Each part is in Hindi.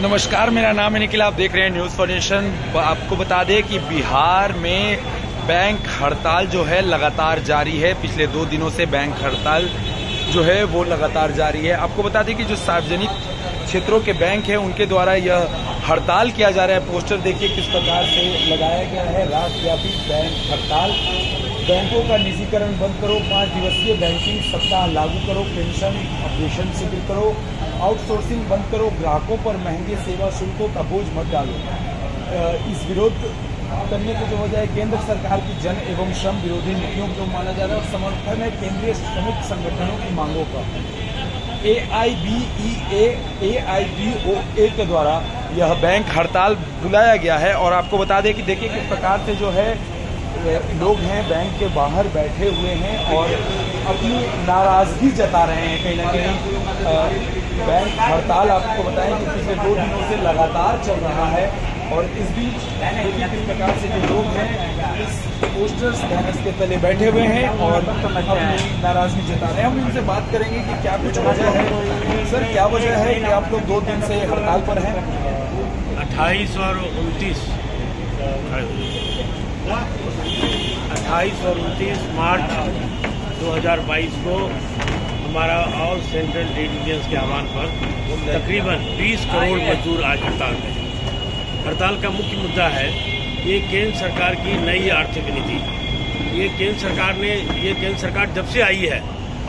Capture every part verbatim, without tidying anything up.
नमस्कार, मेरा नाम है निखिल। आप देख रहे हैं न्यूज फॉर नेशन। आपको बता दें कि बिहार में बैंक हड़ताल जो है लगातार जारी है। पिछले दो दिनों से बैंक हड़ताल जो है वो लगातार जारी है। आपको बता दें कि जो सार्वजनिक क्षेत्रों के बैंक हैं उनके द्वारा यह हड़ताल किया जा रहा है। पोस्टर देखिए किस प्रकार से लगाया गया है। राष्ट्रव्यापी बैंक हड़ताल, बैंकों का निजीकरण बंद करो, पाँच दिवसीय बैंकिंग सप्ताह लागू करो, पेंशन अपडेशन शिविर करो, आउटसोर्सिंग बंद करो, ग्राहकों पर महंगे सेवा शुल्कों का बोझ मत डालो। इस विरोध करने की जो वजह है केंद्र सरकार की जन एवं श्रम विरोधी नीतियों को माना जा रहा है और समर्थन है केंद्रीय श्रमिक संगठनों की मांगों का। एआईबीईए एआईबीओए के द्वारा यह बैंक हड़ताल बुलाया गया है। और आपको बता दें कि देखिए किस प्रकार से जो है लोग हैं बैंक के बाहर बैठे हुए हैं और अपनी नाराजगी जता रहे हैं। कहीं ना कहीं बैंक हड़ताल आपको बताएं कि पिछले दो दिनों से लगातार चल रहा है। और इस बीच किस प्रकार से जो लोग हैं इस पोस्टर्स बैनर्स के तले बैठे हुए हैं और नाराजगी जता रहे हैं। हम उनसे बात करेंगे कि क्या कुछ वजह है। सर, क्या वजह है कि आप लोग दो दिन से हड़ताल पर हैं? अट्ठाईस और उनतीस अट्ठाईस और उनतीस मार्च दो हज़ार बाईस को हमारा ऑल सेंट्रल ट्रेड यूनियंस के आह्वान पर तकरीबन बीस करोड़ मजदूर आज हड़ताल में। हड़ताल का मुख्य मुद्दा है ये केंद्र सरकार की नई आर्थिक नीति। ये केंद्र सरकार ने ये केंद्र सरकार जब से आई है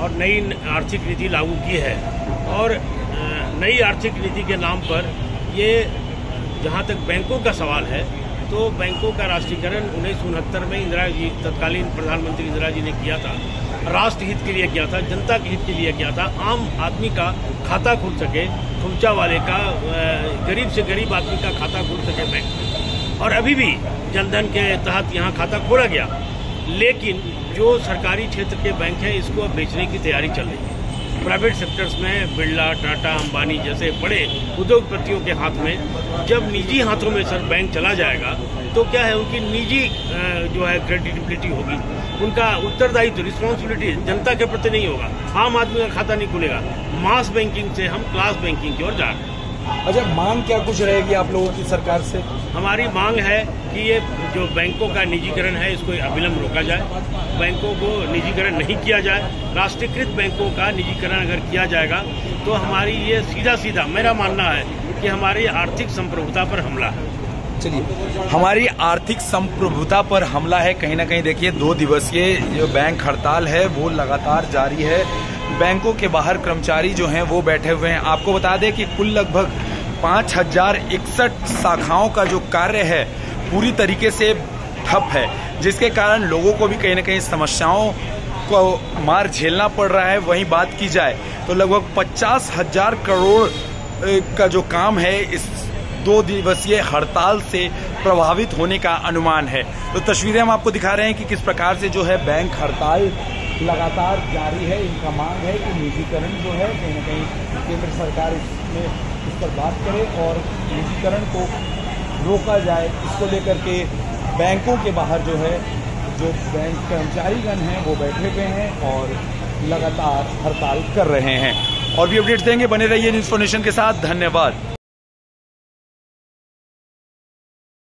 और नई आर्थिक नीति लागू की है और नई आर्थिक नीति के नाम पर ये जहाँ तक बैंकों का सवाल है तो बैंकों का राष्ट्रीयकरण उन्नीस सौ उनहत्तर में इंदिरा जी तत्कालीन प्रधानमंत्री इंदिरा जी ने किया था। राष्ट्रहित के लिए किया था, जनता के हित के लिए किया था। आम आदमी का खाता खुल सके, खुमचा वाले का, गरीब से गरीब आदमी का खाता खुल सके बैंक। और अभी भी जनधन के तहत यहाँ खाता खोला गया, लेकिन जो सरकारी क्षेत्र के बैंक हैं इसको अब बेचने की तैयारी चल रही है। प्राइवेट सेक्टर्स में बिल्ला, टाटा, अंबानी जैसे बड़े उद्योगपतियों के हाथ में। जब निजी हाथों में सर बैंक चला जाएगा तो क्या है, उनकी निजी जो है क्रेडिबिलिटी होगी, उनका उत्तरदायित्व रिस्पॉन्सिबिलिटी जनता के प्रति नहीं होगा, आम आदमी का खाता नहीं खुलेगा। मास बैंकिंग से हम क्लास बैंकिंग की ओर जा रहे हैं। अच्छा, मांग क्या कुछ रहेगी आप लोगों की सरकार से? हमारी मांग है कि ये जो बैंकों का निजीकरण है इसको अविलंब रोका जाए, बैंकों को निजीकरण नहीं किया जाए। राष्ट्रीयकृत बैंकों का निजीकरण अगर किया जाएगा तो हमारी ये सीधा सीधा मेरा मानना है कि हमारी आर्थिक संप्रभुता पर हमला है। चलिए, हमारी आर्थिक संप्रभुता पर हमला है। कहीं ना कहीं देखिए दो दिवसीय जो बैंक हड़ताल है वो लगातार जारी है। बैंकों के बाहर कर्मचारी जो हैं वो बैठे हुए हैं। आपको बता दें कि कुल लगभग पाँच हजार इकसठ शाखाओं का जो कार्य है पूरी तरीके से ठप है, जिसके कारण लोगों को भी कहीं ना कहीं समस्याओं को मार झेलना पड़ रहा है। वहीं बात की जाए तो लगभग पचास हजार करोड़ का जो काम है इस दो दिवसीय हड़ताल से प्रभावित होने का अनुमान है। तो तस्वीरें हम आपको दिखा रहे हैं कि किस प्रकार से जो है बैंक हड़ताल लगातार जारी है। इनका मांग है कि निजीकरण जो है कहीं ना कहीं केंद्र सरकार इसमें इस पर बात करे और निजीकरण को रोका जाए। इसको लेकर के बैंकों के बाहर जो है जो बैंक कर्मचारीगण हैं वो बैठे हुए हैं और लगातार हड़ताल कर रहे हैं। और भी अपडेट्स देंगे, बने रहिए न्यूज फॉर नेशन के साथ। धन्यवाद।